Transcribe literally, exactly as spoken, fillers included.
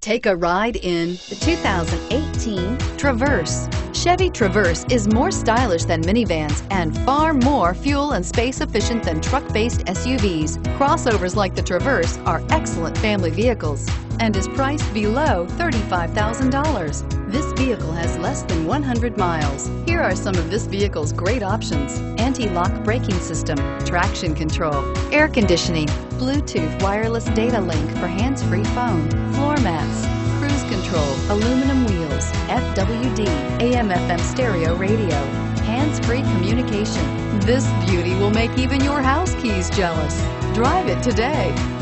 Take a ride in the two thousand eighteen Traverse. Chevy Traverse is more stylish than minivans and far more fuel and space efficient than truck-based S U Vs. Crossovers like the Traverse are excellent family vehicles and is priced below thirty-five thousand dollars. This vehicle has less than one hundred miles. Here are some of this vehicle's great options: anti-lock braking system, traction control, air conditioning, Bluetooth wireless data link for hands-free phone, floor mats, cruise control, aluminum wheels, F W D, A M F M stereo radio, hands-free communication. This beauty will make even your house keys jealous. Drive it today.